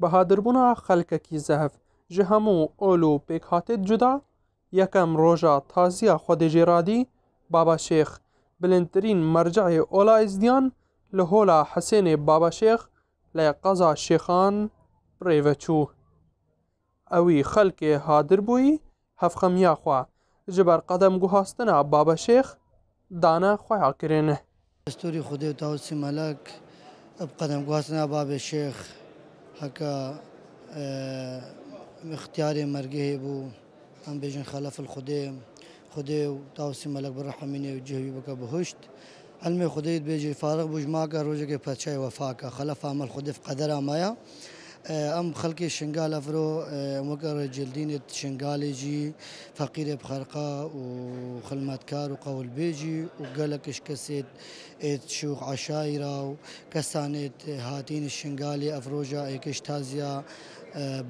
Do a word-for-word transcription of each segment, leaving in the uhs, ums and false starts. بهادربونا خلککی زهف جه همو اولو پیک هاتید جدا یکم روژا تازیه خود جرادی بابا شیخ بلندترین مرجع اولا ازدیان لحولا حسین بابا شیخ لقضا شیخان پریوچو اوی خلک هادر بوی هفخمیا خوا جبر قدم گوهاستنا بابا شیخ دانا خوایا کرنه دستوری خودی و تاوسی ملک اب قدم گوهاستنا بابا شیخ هكا اختياري مرجعي بو أم بيجن خلاف الخديم خديو تاوسي ملك برحميني وجهي بك بهشت علمي خديت بيجي فارغ بجماعك روجك بتشاي وفاك خلاف عمل خديف قدر مايا أم خلقي شنغال أفرو مقر جلدين شنغالي جي فقير بخرقة وخلمات كار وقول بيجي وقالك إش كسيت شوخ عشائرة وكسانت هاتين الشنغالي أفروجا إيكش تازيا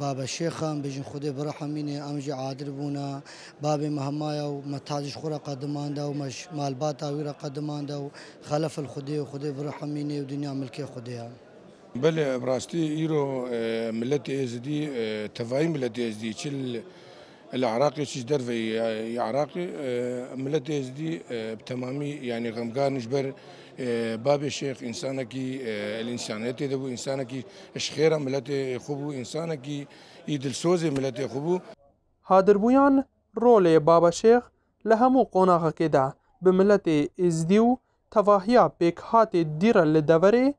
بابا شيخان بيجن خدي برحميني أمجي عادل بونا بابي مهمايا ومتاجش خورا قدمان دا ومش مالباتا ويرا قدمان دا وخلف الخدي وخدي برحميني ودنيا ملكي خديها بله براستی ایرو ملت ازدی تفاهی ملت ازدی چل العراقی چیز در وی عراقی ملت ازدی بتمامی یعنی غمگانش بر باب شیخ انسانه کی الانسانیت ده بو انسانه کی اشخیره ملت خوبو انسانه کی ایدلسوز ملت خوبو هادربویان رول بابا شیخ لهمو قناغه که ده به ملت ازدی و تفاهیه بکهات دیره لدوره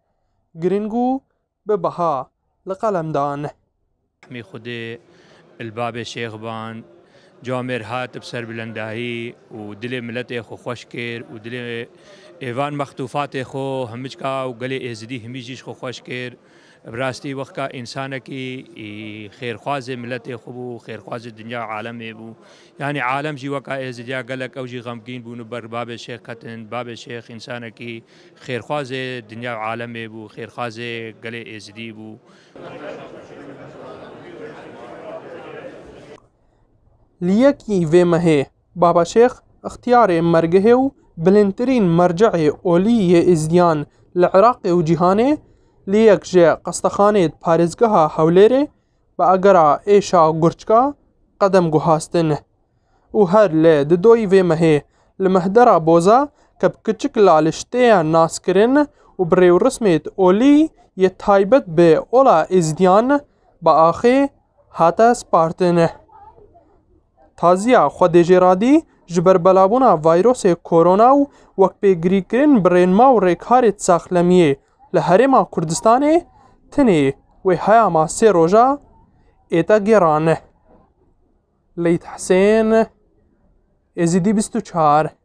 جرينجو ببها لقلمدان حمي خدي الباب شيخ بان جامر هاتب سر بلنداهي ودلي ملتي خو خوشكير ودلي ايوان مخطوفات خو همجكا وقلي ازدي هميجيش خو خوشكير براستي وقتا انسانكي خيرخواز ملتي خو خيرخواز الدنيا عالمي بو يعني عالم جي وقا ازديا قالك او جي غمكين بو نبر باب شيخ كتن باب شيخ انسانكي خيرخواز الدنيا عالمي بو خيرخواز قلي ازدي بو لیکی و مهه بابا شیخ اختیار مرگه و بلندترین مرجع اولی ازدیان لعراق و جهانه لیک جه قصدخانه پارزگه حولیره با اگره ایشا گرچکا قدم گوهاستنه و هر لی ددوی و مهه لمهدره بوزا کب کچک لالشته ناس کرن و بریو رسمت اولی یه تایبت به اولا ازدیان با آخه حتا سپارتنه تازیه خود جرادی جبر بلابونا ویروس کرونا و وک پیگری کرن برینما و ریکار تساخلمیه لحرم کردستانه تنه و حیاما سه روژا ایتا گیرانه لیت حسین ازیدی بیست و چهار